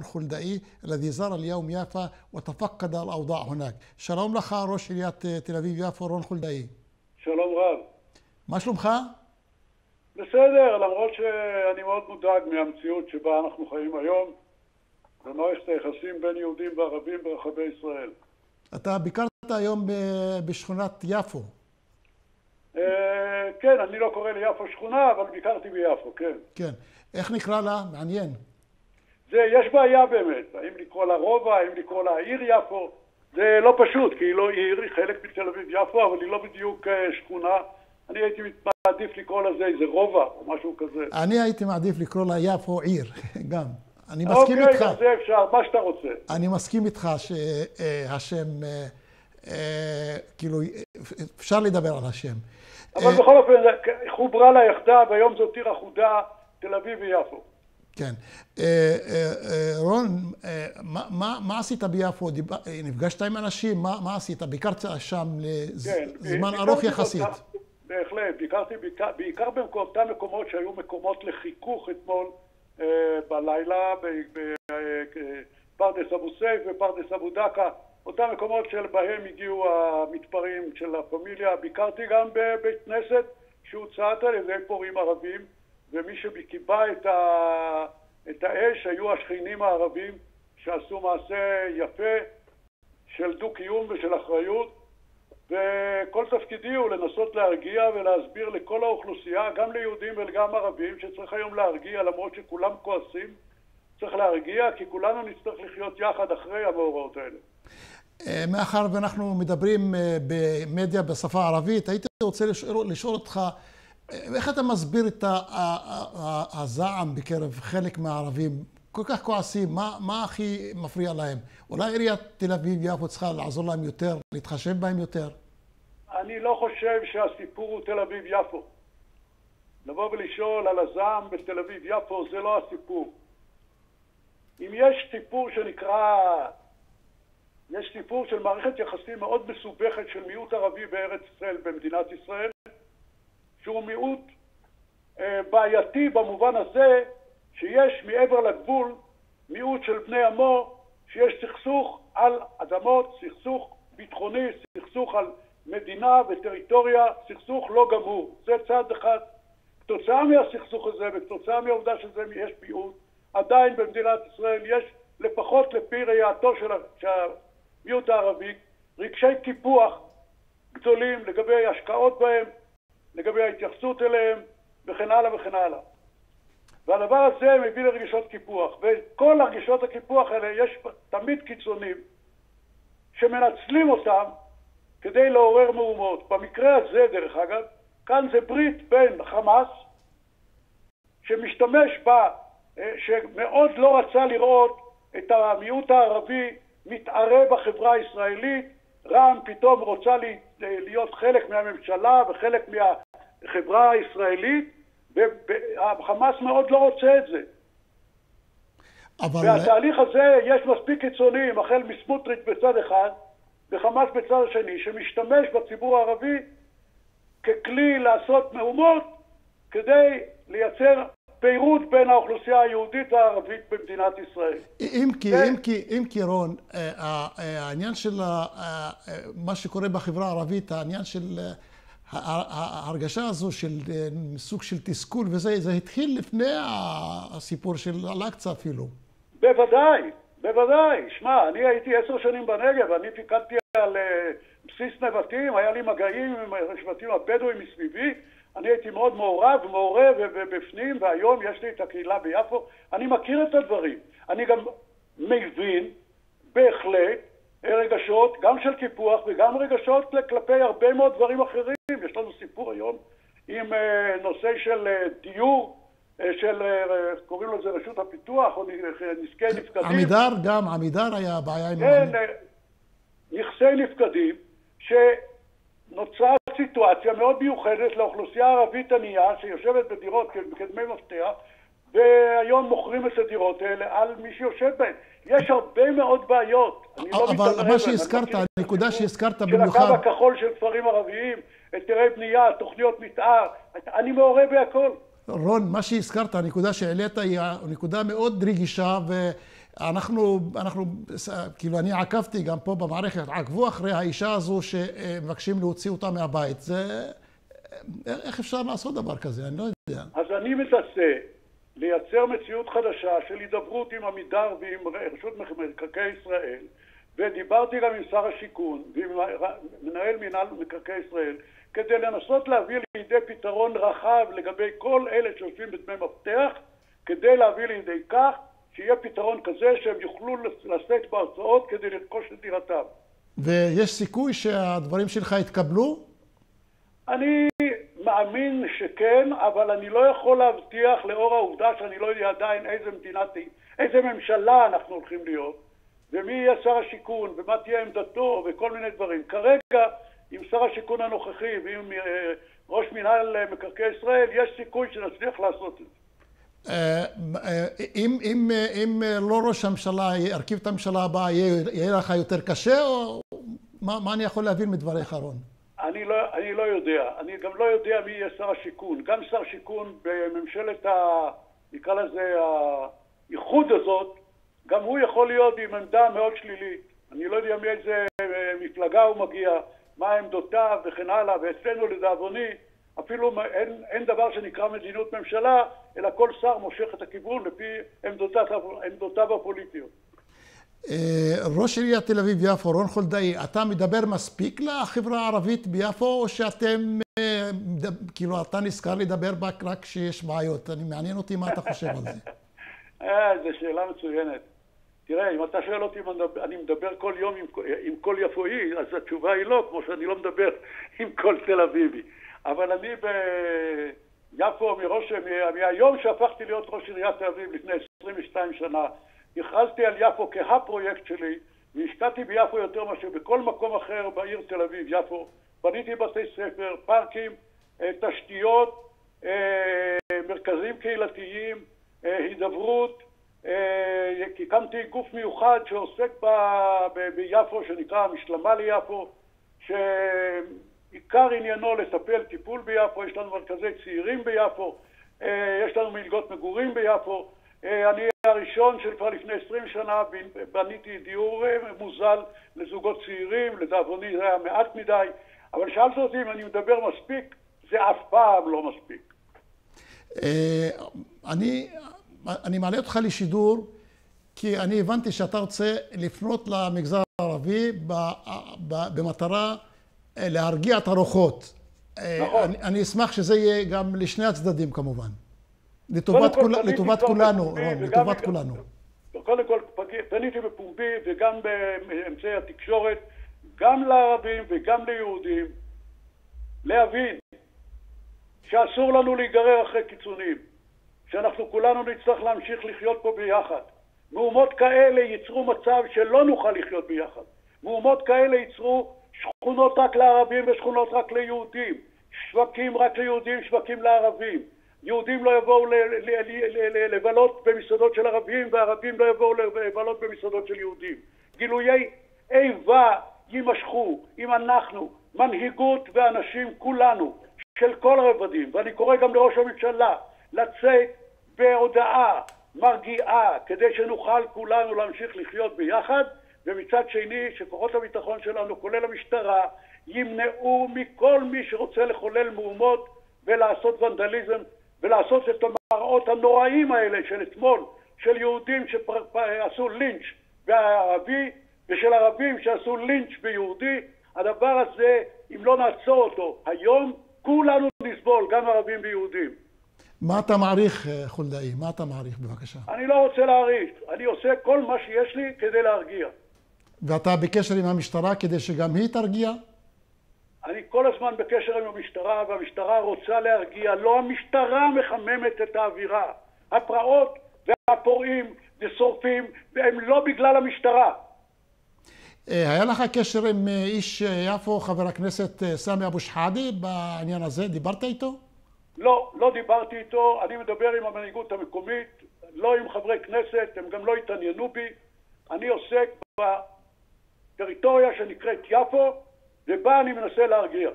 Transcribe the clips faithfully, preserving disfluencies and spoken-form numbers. الخلدائي الذي زار اليوم يافا وتفقد الأوضاع هناك. شلوم لخا روش عيريات تل أبيب يافا رون خلدائي. שלום רב. מה שלומך? בסדר, למרות שאני מאוד מודאג מהמציאות שבה אנחנו חיים היום, במערכת היחסים בין יהודים וערבים ברחבי ישראל. אתה ביקרת היום בשכונת יפו. אה, כן, אני לא קורא ליפו שכונה, אבל ביקרתי ביפו, כן. כן. איך נקרא לה? מעניין. זה, יש בעיה באמת. האם לקרוא לה רובע, האם לקרוא לה העיר יפו. זה לא פשוט, כי היא לא עיר, היא חלק מתל אביב-יפו, אבל היא לא בדיוק שכונה. אני הייתי מעדיף לקרוא לזה איזה רובע או משהו כזה. אני הייתי מעדיף לקרוא לה יפו עיר, גם. אני מסכים אוקיי, איתך. אוקיי, זה אפשר, מה שאתה רוצה. אני מסכים איתך שהשם, כאילו, אפשר לדבר על השם. אבל בכל אופן, חוברה לה יחדיו, היום זאת עיר אחודה, תל אביב-יפו. כן. רון, מה עשית ביפו? נפגשת עם אנשים? מה עשית? ביקרת שם לזמן ארוך יחסית. בהחלט. ביקרתי בעיקר במקומות שהיו מקומות לחיכוך אתמול בלילה, בפרדס אבו סייף ופרדס אבו דקה. אותם מקומות שבהם הגיעו המתפרעים של הפמיליה. ביקרתי גם בבית כנסת שהוצאת על ידי פורעים ערבים. ומי שקיבע את, ה... את האש היו השכנים הערבים שעשו מעשה יפה של דו-קיום ושל אחריות, וכל תפקידי הוא לנסות להרגיע ולהסביר לכל האוכלוסייה, גם ליהודים וגם ערבים, שצריך היום להרגיע, למרות שכולם כועסים, צריך להרגיע, כי כולנו נצטרך לחיות יחד אחרי המאורעות האלה. מאחר ואנחנו מדברים במדיה בשפה הערבית, הייתי רוצה לשאול אותך, איך אתה מסביר את הזעם בקרב חלק מהערבים? כל כך כועסים, מה, מה הכי מפריע להם? אולי עיריית תל אביב-יפו צריכה לעזור להם יותר, להתחשב בהם יותר? אני לא חושב שהסיפור הוא תל אביב-יפו. לבוא ולשאול על הזעם בתל אביב-יפו זה לא הסיפור. אם יש סיפור שנקרא... יש סיפור של מערכת יחסים מאוד מסובכת של מיעוט ערבי בארץ ישראל, במדינת ישראל, שהוא מיעוט בעייתי במובן הזה שיש מעבר לגבול מיעוט של בני עמו, שיש סכסוך על אדמות, סכסוך ביטחוני, סכסוך על מדינה וטריטוריה, סכסוך לא גמור. זה צעד אחד. כתוצאה מהסכסוך הזה וכתוצאה מהעובדה שזה יש מיעוט, עדיין במדינת ישראל יש לפחות לפי ראייתו של המיעוט הערבי רגשי קיפוח גדולים לגבי השקעות בהם, לגבי ההתייחסות אליהם, וכן הלאה וכן הלאה. והדבר הזה מביא לרגישות קיפוח, וכל הרגישות הקיפוח האלה יש תמיד קיצונים שמנצלים אותם כדי לעורר מהומות. במקרה הזה, דרך אגב, כאן זה ברית בין חמאס, שמשתמש בה, שמאוד לא רצה לראות את המיעוט הערבי מתערב בחברה הישראלית, רע"מ פתאום רוצה להיות חלק מהממשלה וחלק מהחברה הישראלית, והחמאס מאוד לא רוצה את זה. אבל... והתהליך הזה יש מספיק קיצונים, החל מסמוטריץ' בצד אחד, וחמאס בצד השני, שמשתמש בציבור הערבי ככלי לעשות מהומות, כדי לייצר פירוט בין האוכלוסייה היהודית והערבית במדינת ישראל. אם כי, אם כי, אם כי רון, העניין של מה שקורה בחברה הערבית, העניין של ההרגשה הזו של סוג של תסכול וזה, זה התחיל לפני הסיפור של אל-אקצא אפילו. בוודאי, בוודאי. שמע, אני הייתי עשר שנים בנגב, אני פיקדתי על בסיס נבטים, היה לי מגעים עם השבטים הבדואים מסביבי, אני הייתי מאוד מעורב, מעורב ובפנים, והיום יש לי את הקהילה ביפו. אני מכיר את הדברים. אני גם מבין, בהחלט, רגשות, גם של קיפוח וגם רגשות כלפי הרבה מאוד דברים אחרים. יש לנו סיפור היום עם נושא של דיור, של, קוראים לזה רשות הפיתוח, או נזקי נפקדים. עמידר גם, עמידר היה בעיה עם... כן, נכסי נפקדים, שנוצרה סיטואציה מאוד מיוחדת לאוכלוסייה הערבית ענייה שיושבת בדירות כדמי מפתח, והיום מוכרים את הדירות האלה על מי שיושב בהן. יש הרבה מאוד בעיות. אני לא מתאמר אבל מה שהזכרת, הנקודה שהזכרת במיוחד... של הקו הכחול של כפרים ערביים, היתרי בנייה, תוכניות מתאר, אני מעורב בהכל. רון, מה שהזכרת, הנקודה שהעלית היא נקודה מאוד רגישה אנחנו, אנחנו, כאילו אני עקבתי גם פה במערכת, עקבו אחרי האישה הזו שמבקשים להוציא אותה מהבית. זה, איך אפשר לעשות דבר כזה? אני לא יודע. אז אני מנסה לייצר מציאות חדשה של הידברות עם עמידר ועם רשות מקרקעי ישראל, ודיברתי גם עם שר השיכון ועם מנהל מינהל מקרקעי ישראל, כדי לנסות להביא לידי פתרון רחב לגבי כל אלה שיושבים בדמי מפתח, כדי להביא לידי כך שיהיה פתרון כזה שהם יוכלו לשאת בהוצאות כדי לרכוש את דירתם. ויש סיכוי שהדברים שלך יתקבלו? אני מאמין שכן, אבל אני לא יכול להבטיח לאור העובדה שאני לא יודע עדיין איזה מדינה, איזה ממשלה אנחנו הולכים להיות, ומי יהיה שר השיכון, ומה תהיה עמדתו, וכל מיני דברים. כרגע, עם שר השיכון הנוכחי ועם ראש מינהל מקרקעי ישראל, יש סיכוי שנצליח לעשות את זה. אם, אם, אם לא ראש הממשלה ירכיב את הממשלה הבאה, יהיה לך יותר קשה, או מה, מה אני יכול להבין מדבריך, רון? אני לא, אני לא יודע. אני גם לא יודע מי יהיה שר השיכון. גם שר שיכון בממשלת ה... נקרא לזה האיחוד הזאת, גם הוא יכול להיות עם עמדה מאוד שלילית. אני לא יודע מאיזה מפלגה הוא מגיע, מה עמדותיו וכן הלאה, ואצלנו לדאבוני, אפילו אין, אין דבר שנקרא מדיניות ממשלה, אלא כל שר מושך את הכיוון לפי עמדותיו, עמדותיו הפוליטיות. ראש עיריית תל אביב-יפו, רון חולדאי, אתה מדבר מספיק לחברה הערבית ביפו, או שאתם, כאילו, אתה נזכר לדבר רק כשיש בעיות? אני, מעניין אותי מה אתה חושב על זה. זו שאלה מצוינת. תראה, אם אתה שואל אותי אם אני מדבר כל יום עם, עם כל יפואי, אז התשובה היא לא, כמו שאני לא מדבר עם כל תל אביבי. אבל אני ביפו, מראש, מהיום שהפכתי להיות ראש עיריית תל אביב לפני עשרים ושתיים שנה, הכרזתי על יפו כהפרויקט שלי, והשקעתי ביפו יותר מאשר בכל מקום אחר בעיר תל אביב-יפו. בניתי בתי ספר, פארקים, תשתיות, מרכזים קהילתיים, הידברות, כי הקמתי גוף מיוחד שעוסק ב... ב... ביפו, שנקרא משלמה ליפו, שעיקר עניינו לטפל טיפול ביפו. יש לנו מרכזי צעירים ביפו, יש לנו מלגות מגורים ביפו. אני הראשון שכבר לפני עשרים שנה בניתי דיור מוזל לזוגות צעירים, לדאבוני זה היה מעט מדי, אבל שאלת אותי אם אני מדבר מספיק, זה אף פעם לא מספיק. אני... אני מעלה אותך לשידור, כי אני הבנתי שאתה רוצה לפנות למגזר הערבי במטרה להרגיע את הרוחות. נכון. אני, אני אשמח שזה יהיה גם לשני הצדדים כמובן. לטובת, כל, כל, לטובת כולנו, רון, לטובת כולנו. קודם כל, פניתי בפומבי וגם באמצעי התקשורת, גם לערבים וגם ליהודים, להבין שאסור לנו להיגרר אחרי קיצונים. שאנחנו כולנו נצטרך להמשיך לחיות פה ביחד. מהומות כאלה ייצרו מצב שלא נוכל לחיות ביחד. מהומות כאלה ייצרו שכונות רק לערבים ושכונות רק ליהודים. שווקים רק ליהודים, שווקים לערבים. יהודים לא יבואו לבלות במסעדות של ערבים, וערבים לא יבואו לבלות במסעדות של יהודים. גילויי איבה יימשכו אם אנחנו, מנהיגות ואנשים כולנו, של כל הרבדים, ואני קורא גם לראש הממשלה, לצאת בהודעה מרגיעה, כדי שנוכל כולנו להמשיך לחיות ביחד, ומצד שני שכוחות הביטחון שלנו, כולל המשטרה, ימנעו מכל מי שרוצה לחולל מהומות ולעשות ונדליזם, ולעשות את המראות הנוראים האלה של אתמול, של יהודים שעשו לינץ' בערבי, ושל ערבים שעשו לינץ' ביהודי. הדבר הזה, אם לא נעצור אותו היום, כולנו נסבול, גם ערבים ויהודים. מה אתה מעריך, חולדאי? מה אתה מעריך, בבקשה? אני לא רוצה להעריך. אני עושה כל מה שיש לי כדי להרגיע. ואתה בקשר עם המשטרה כדי שגם היא תרגיע? אני כל הזמן בקשר עם המשטרה, והמשטרה רוצה להרגיע. לא המשטרה מחממת את האווירה. הפרעות והפורעים ושורפים, והם לא בגלל המשטרה. היה לך קשר עם איש יפו, חבר הכנסת סמי אבו שחאדה, בעניין הזה? דיברת איתו? לא, לא דיברתי איתו. אני מדבר עם המנהיגות המקומית, לא עם חברי כנסת, הם גם לא התעניינו בי. אני עוסק בטריטוריה שנקראת יפו, ובה אני מנסה להרגיע.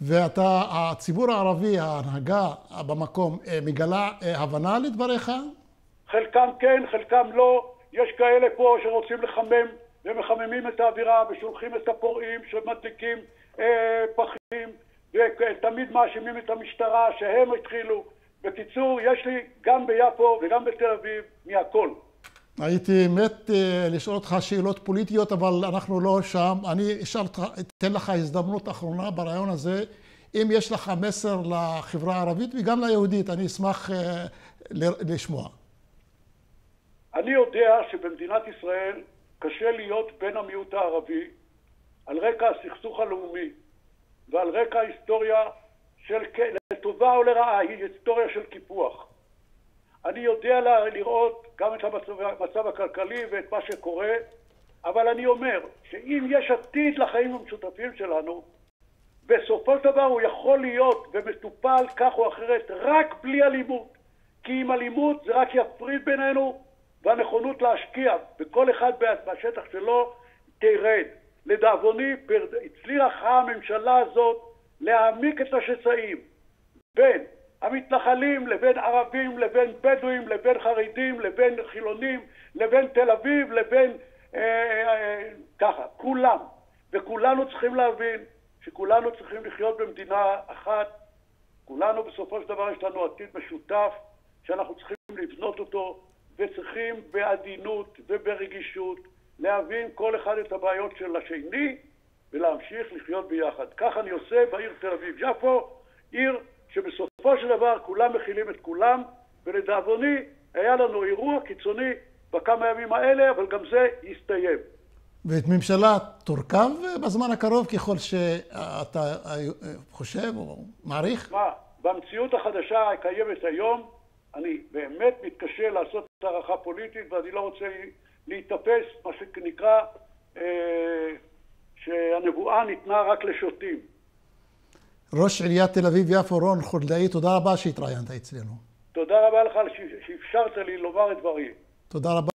ואתה, הציבור הערבי, ההנהגה במקום, מגלה הבנה לדבריך? חלקם כן, חלקם לא. יש כאלה פה שרוצים לחמם ומחממים את האווירה ושולחים את הפורעים שמדליקים אה, פחים ותמיד מאשימים את המשטרה שהם התחילו. בקיצור, יש לי גם ביפו וגם בתל אביב מהכל. הייתי מת אה, לשאול אותך שאלות פוליטיות, אבל אנחנו לא שם. אני אשאל, אתן לך הזדמנות אחרונה ברעיון הזה, אם יש לך מסר לחברה הערבית וגם ליהודית, אני אשמח אה, לשמוע. אני יודע שבמדינת ישראל קשה להיות בן המיעוט הערבי על רקע הסכסוך הלאומי ועל רקע ההיסטוריה של, לטובה או לרעה, היא היסטוריה של קיפוח. אני יודע לראות גם את המצב הכלכלי ואת מה שקורה, אבל אני אומר שאם יש עתיד לחיים המשותפים שלנו, בסופו של דבר הוא יכול להיות ומטופל כך או אחרת רק בלי אלימות, כי עם אלימות זה רק יפריד בינינו, והנכונות להשקיע בכל אחד בשטח שלו תרד. לדאבוני, הצליחה הממשלה הזאת להעמיק את השסעים בין המתנחלים לבין ערבים, לבין בדואים, לבין חרדים, לבין חילונים, לבין תל אביב, לבין אה, אה, ככה, כולם. וכולנו צריכים להבין שכולנו צריכים לחיות במדינה אחת. כולנו בסופו של דבר יש לנו עתיד משותף שאנחנו צריכים לבנות אותו, וצריכים בעדינות וברגישות להבין כל אחד את הבעיות של השני ולהמשיך לחיות ביחד. כך אני עושה בעיר תל אביב-יפו, עיר שבסופו של דבר כולם מכילים את כולם, ולדאבוני היה לנו אירוע קיצוני בכמה ימים האלה, אבל גם זה יסתיים. ואת ממשלה תורכב בזמן הקרוב ככל שאתה חושב או מעריך? מה, במציאות החדשה הקיימת היום, אני באמת מתקשה לעשות הערכה פוליטית, ואני לא רוצה להתאפס, מה שנקרא, אה, שהנבואה ניתנה רק לשוטים. ראש עיריית תל אביב-יפו, רון חולדאי, תודה רבה שהתראיינת אצלנו. תודה רבה לך שאפשרת לי לומר את דברי. תודה רבה.